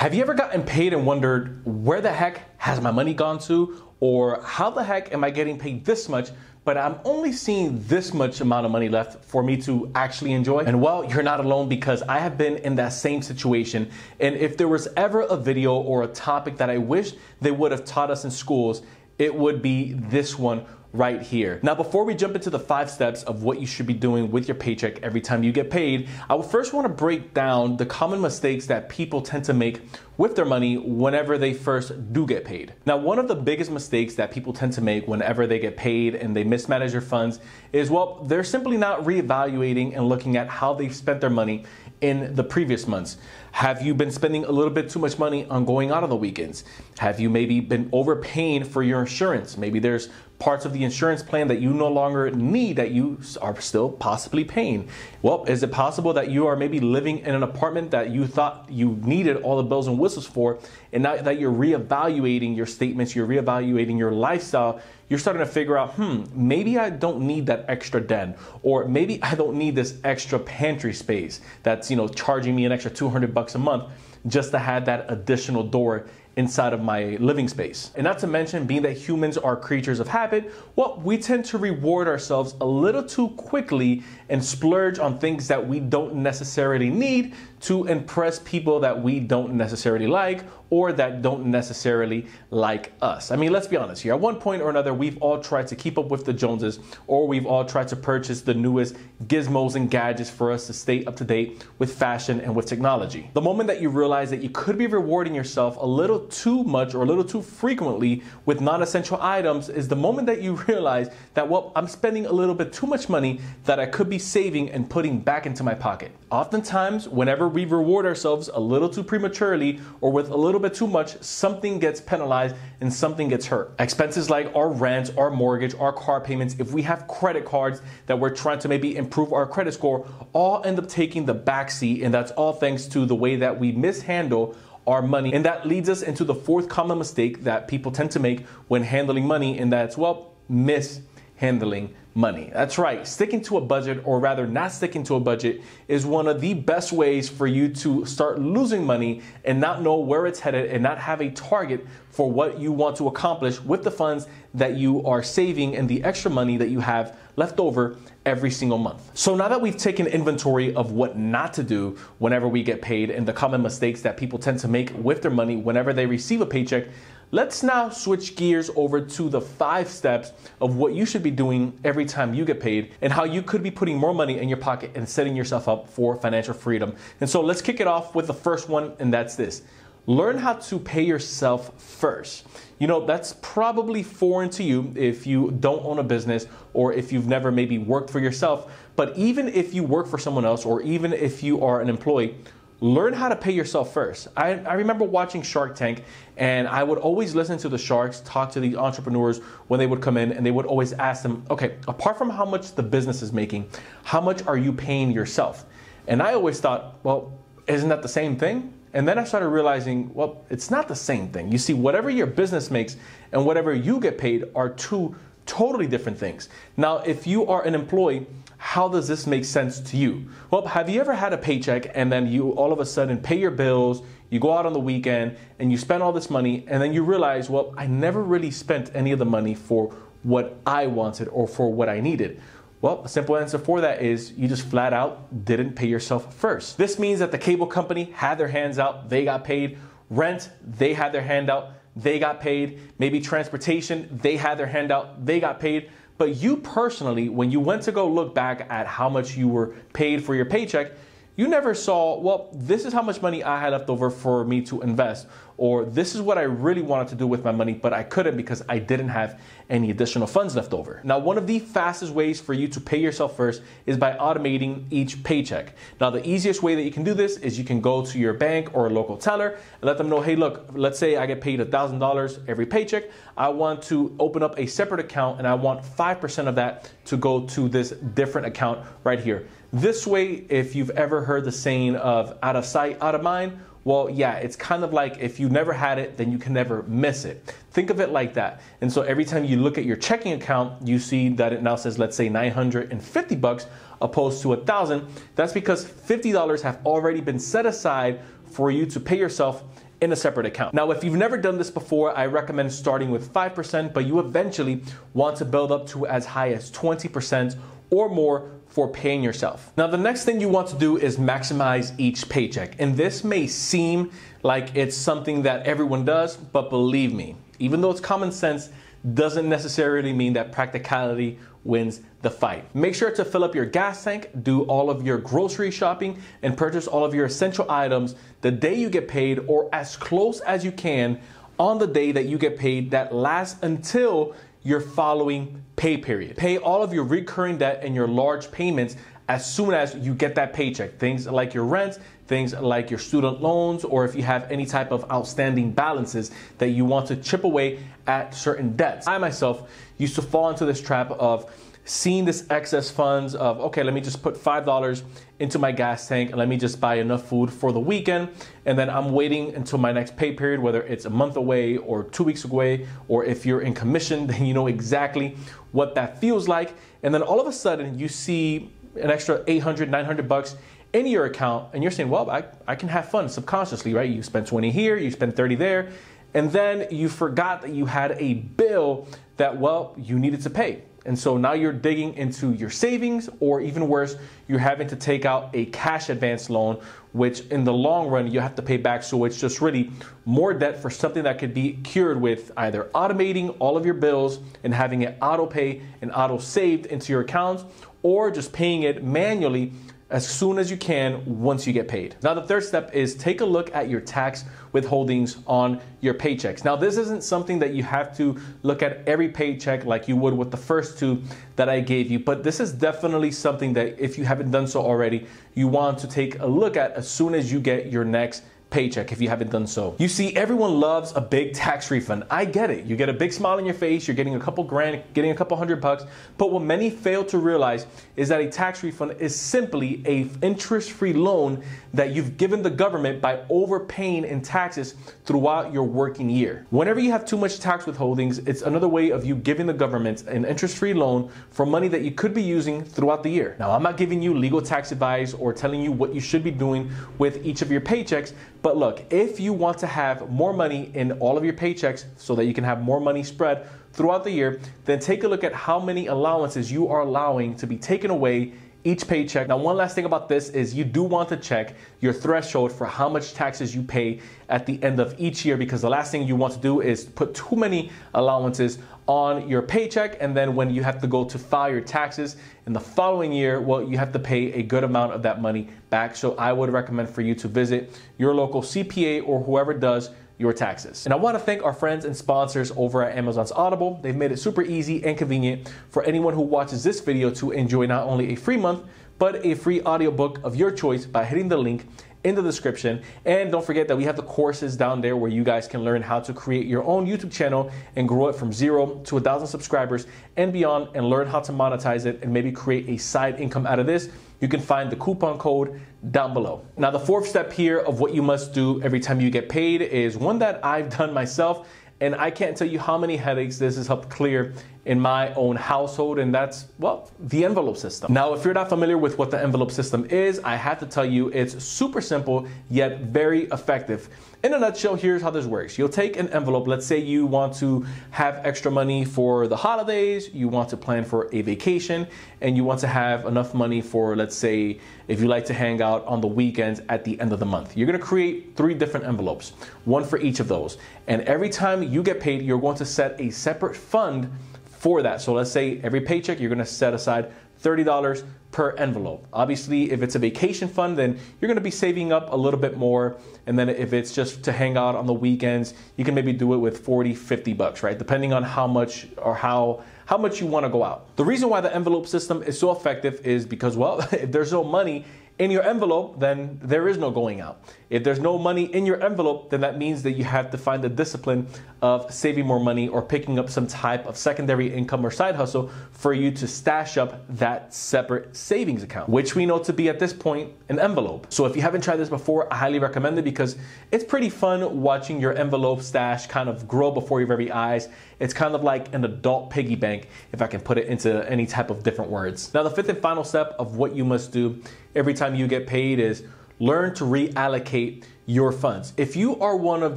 Have you ever gotten paid and wondered, where the heck has my money gone to? Or how the heck am I getting paid this much, but I'm only seeing this much amount of money left for me to actually enjoy? And well, you're not alone, because I have been in that same situation. And if there was ever a video or a topic that I wish they would have taught us in schools, it would be this one right here. Now, before we jump into the 5 steps of what you should be doing with your paycheck every time you get paid, I would first want to break down the common mistakes that people tend to make with their money whenever they first do get paid. Now, one of the biggest mistakes that people tend to make whenever they get paid and they mismanage their funds is, well, they're simply not reevaluating and looking at how they've spent their money in the previous months. Have you been spending a little bit too much money on going out on the weekends? Have you maybe been overpaying for your insurance? Maybe there's parts of the insurance plan that you no longer need that you are still possibly paying. Well, is it possible that you are maybe living in an apartment that you thought you needed all the bells and whistles for, and now that you're reevaluating your statements, you're reevaluating your lifestyle, you're starting to figure out, maybe I don't need that extra den, or maybe I don't need this extra pantry space that's, charging me an extra $200 a month just to have that additional door inside of my living space. And not to mention, being that humans are creatures of habit, well, we tend to reward ourselves a little too quickly and splurge on things that we don't necessarily need to impress people that we don't necessarily like, or that don't necessarily like us. I mean, let's be honest here. At one point or another, we've all tried to keep up with the Joneses, or we've all tried to purchase the newest gizmos and gadgets for us to stay up to date with fashion and with technology. The moment that you realize that you could be rewarding yourself a little too much or a little too frequently with non-essential items is the moment that you realize that, well, I'm spending a little bit too much money that I could be saving and putting back into my pocket. Oftentimes, whenever we reward ourselves a little too prematurely or with a little bit too much, something gets penalized and something gets hurt. Expenses like our rent, our mortgage, our car payments, if we have credit cards that we're trying to maybe improve our credit score, all end up taking the backseat, and that's all thanks to the way that we mishandle our money. And that leads us into the 4th common mistake that people tend to make when handling money, and that's, well, mishandling money. That's right. Sticking to a budget, or rather not sticking to a budget, is one of the best ways for you to start losing money and not know where it's headed and not have a target for what you want to accomplish with the funds that you are saving and the extra money that you have left over every single month. So now that we've taken inventory of what not to do whenever we get paid and the common mistakes that people tend to make with their money whenever they receive a paycheck, let's now switch gears over to the 5 steps of what you should be doing every time you get paid and how you could be putting more money in your pocket and setting yourself up for financial freedom. And so let's kick it off with the first one, and that's this. Learn how to pay yourself first. You know, that's probably foreign to you if you don't own a business or if you've never maybe worked for yourself. But even if you work for someone else, or even if you are an employee, learn how to pay yourself first. I remember watching Shark Tank, and I would always listen to the sharks talk to the entrepreneurs when they would come in, and they would always ask them, okay, apart from how much the business is making, how much are you paying yourself? And I always thought, well, isn't that the same thing? And then I started realizing, well, it's not the same thing. You see, whatever your business makes and whatever you get paid are 2 totally different things. Now, if you are an employee, how does this make sense to you? Well, have you ever had a paycheck and then you all of a sudden pay your bills, you go out on the weekend, and you spend all this money, and then you realize, well, I never really spent any of the money for what I wanted or for what I needed? Well, a simple answer for that is you just flat out didn't pay yourself first. This means that the cable company had their hands out, they got paid. Rent, they had their hand out, they got paid. Maybe transportation, they had their hand out, they got paid. But you personally, when you went to go look back at how much you were paid for your paycheck, you never saw, well, this is how much money I had left over for me to invest, or this is what I really wanted to do with my money, but I couldn't because I didn't have any additional funds left over. Now, one of the fastest ways for you to pay yourself first is by automating each paycheck. Now, the easiest way that you can do this is you can go to your bank or a local teller and let them know, hey, look, let's say I get paid $1,000 every paycheck. I want to open up a separate account, and I want 5% of that to go to this different account right here. This way, if you've ever heard the saying of out of sight, out of mind, well, yeah, it's kind of like if you never had it, then you can never miss it. Think of it like that. And so every time you look at your checking account, you see that it now says, let's say $950 opposed to 1,000. That's because $50 have already been set aside for you to pay yourself in a separate account. Now, if you've never done this before, I recommend starting with 5%, but you eventually want to build up to as high as 20% or more for paying yourself. Now, the next thing you want to do is maximize each paycheck. And this may seem like it's something that everyone does, but believe me, even though it's common sense, doesn't necessarily mean that practicality wins the fight. Make sure to fill up your gas tank, do all of your grocery shopping, and purchase all of your essential items the day you get paid or as close as you can on the day that you get paid that lasts until your following pay period. Pay all of your recurring debt and your large payments as soon as you get that paycheck. Things like your rent, things like your student loans, or if you have any type of outstanding balances that you want to chip away at certain debts. I myself used to fall into this trap of seeing this excess funds of, okay, let me just put $5 into my gas tank and let me just buy enough food for the weekend. And then I'm waiting until my next pay period, whether it's a month away or 2 weeks away, or if you're in commission, then you know exactly what that feels like. And then all of a sudden you see an extra 800, 900 bucks in your account. And you're saying, well, I can have fun subconsciously, right? You spend 20 here, you spend 30 there. And then you forgot that you had a bill that, well, you needed to pay. And so now you're digging into your savings, or even worse, you're having to take out a cash advance loan, which in the long run, you have to pay back. So it's just really more debt for something that could be cured with either automating all of your bills and having it auto pay and auto saved into your accounts, or just paying it manually as soon as you can once you get paid. Now, the third step is take a look at your tax withholdings on your paychecks. Now, this isn't something that you have to look at every paycheck like you would with the first two that I gave you, but this is definitely something that if you haven't done so already, you want to take a look at as soon as you get your next paycheck if you haven't done so. You see, everyone loves a big tax refund. I get it. You get a big smile on your face, you're getting a couple grand, getting a couple $100, but what many fail to realize is that a tax refund is simply an interest-free loan that you've given the government by overpaying in taxes throughout your working year. Whenever you have too much tax withholdings, it's another way of you giving the government an interest-free loan for money that you could be using throughout the year. Now, I'm not giving you legal tax advice or telling you what you should be doing with each of your paychecks, but look, if you want to have more money in all of your paychecks so that you can have more money spread throughout the year, then take a look at how many allowances you are allowing to be taken away each paycheck. Now, one last thing about this is you do want to check your threshold for how much taxes you pay at the end of each year, because the last thing you want to do is put too many allowances on your paycheck, and then when you have to go to file your taxes in the following year, well, you have to pay a good amount of that money back. So I would recommend for you to visit your local CPA or whoever does your taxes. And I want to thank our friends and sponsors over at Amazon's Audible. They've made it super easy and convenient for anyone who watches this video to enjoy not only a free month, but a free audiobook of your choice by hitting the link in the description. And don't forget that we have the courses down there where you guys can learn how to create your own YouTube channel and grow it from 0 to 1,000 subscribers and beyond, and learn how to monetize it and maybe create a side income out of this. You can find the coupon code down below. Now, the fourth step here of what you must do every time you get paid is one that I've done myself, and I can't tell you how many headaches this has helped clear in my own household, and that's, well, the envelope system. Now, if you're not familiar with what the envelope system is, I have to tell you it's super simple yet very effective. In a nutshell, here's how this works. You'll take an envelope. Let's say you want to have extra money for the holidays, you want to plan for a vacation, and you want to have enough money for, let's say, if you like to hang out on the weekends at the end of the month. You're gonna create 3 different envelopes, one for each of those. And every time you get paid, you're going to set a separate fund for that. So let's say every paycheck, you're gonna set aside $30 per envelope. Obviously, if it's a vacation fund, then you're gonna be saving up a little bit more. And then if it's just to hang out on the weekends, you can maybe do it with 40, 50 bucks, right? Depending on how much or how much you wanna go out. The reason why the envelope system is so effective is because, well, if there's no money in your envelope, then there is no going out. If there's no money in your envelope, then that means that you have to find the discipline of saving more money or picking up some type of secondary income or side hustle for you to stash up that separate savings account, which we know to be at this point an envelope. So if you haven't tried this before, I highly recommend it because it's pretty fun watching your envelope stash kind of grow before your very eyes. It's kind of like an adult piggy bank, if I can put it into any type of different words. Now, the fifth and final step of what you must do every time you get paid is learn to reallocate your funds. If you are one of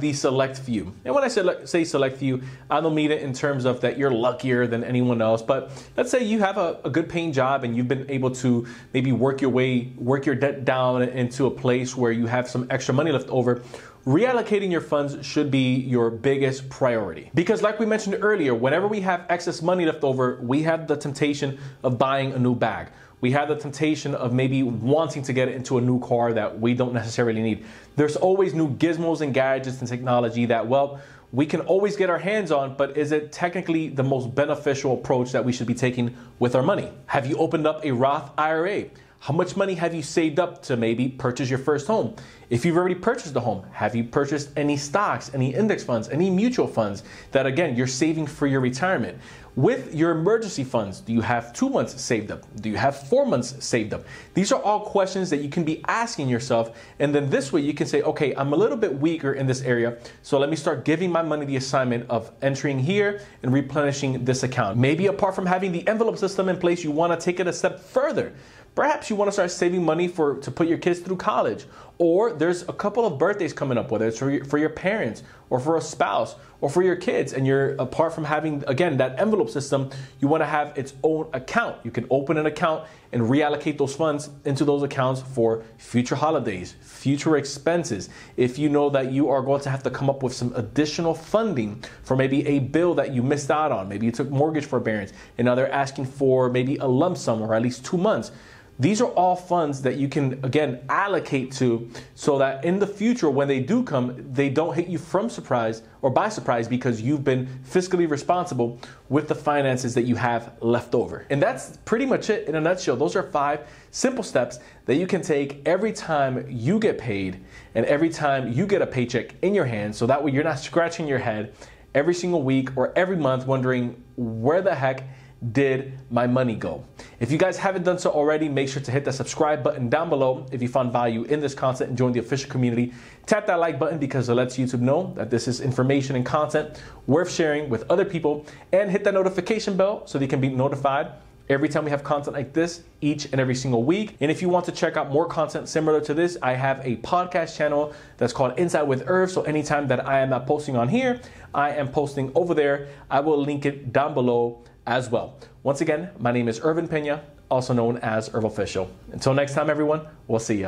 the select few, and when I say select few, I don't mean it in terms of that you're luckier than anyone else, but let's say you have a good paying job and you've been able to maybe work your debt down into a place where you have some extra money left over. Reallocating your funds should be your biggest priority. Because like we mentioned earlier, whenever we have excess money left over, we have the temptation of buying a new bag. We have the temptation of maybe wanting to get into a new car that we don't necessarily need. There's always new gizmos and gadgets and technology that, well, we can always get our hands on, but is it technically the most beneficial approach that we should be taking with our money? Have you opened up a Roth IRA? How much money have you saved up to maybe purchase your first home? If you've already purchased a home, have you purchased any stocks, any index funds, any mutual funds that, again, you're saving for your retirement? With your emergency funds, do you have 2 months saved up? Do you have 4 months saved up? These are all questions that you can be asking yourself. And then this way you can say, okay, I'm a little bit weaker in this area, so let me start giving my money the assignment of entering here and replenishing this account. Maybe apart from having the envelope system in place, you want to take it a step further. Perhaps you want to start saving money to put your kids through college, or there's a couple of birthdays coming up, whether it's for your parents or for a spouse or for your kids, and you're, apart from having, again, that envelope system, you want to have its own account. You can open an account and reallocate those funds into those accounts for future holidays, future expenses. If you know that you are going to have to come up with some additional funding for maybe a bill that you missed out on, maybe you took mortgage forbearance and now they're asking for maybe a lump sum or at least 2 months. These are all funds that you can, again, allocate to so that in the future, when they do come, they don't hit you from surprise or by surprise because you've been fiscally responsible with the finances that you have left over. And that's pretty much it in a nutshell. Those are 5 simple steps that you can take every time you get paid and every time you get a paycheck in your hand, so that way you're not scratching your head every single week or every month wondering where the heck did my money go? If you guys haven't done so already, make sure to hit that subscribe button down below. If you found value in this content and join the official community, tap that like button because it lets YouTube know that this is information and content worth sharing with other people, and hit that notification bell so they can be notified every time we have content like this each and every single week. And if you want to check out more content similar to this, I have a podcast channel that's called Inside with Irv. So anytime that I am not posting on here, I am posting over there. I will link it down below as well. Once again, my name is Irvin Pena, also known as Irv Official. Until next time, everyone, we'll see ya.